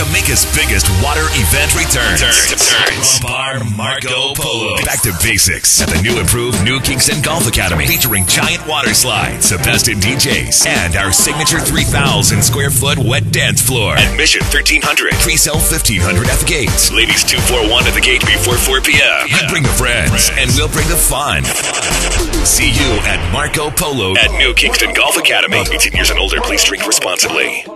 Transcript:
Jamaica's biggest water event returns. Bar Marco Polo. Back to basics at the new improved New Kingston Golf Academy, featuring giant water slides, the best in DJs, and our signature 3,000 square foot wet dance floor. Admission $1,300, pre-sale $1,500 at the gates. Ladies 241 at the gate before 4 p.m. And bring your friends, and we'll bring the fun. See you at Marco Polo at New Kingston Golf Academy. 18 years and older, please drink responsibly.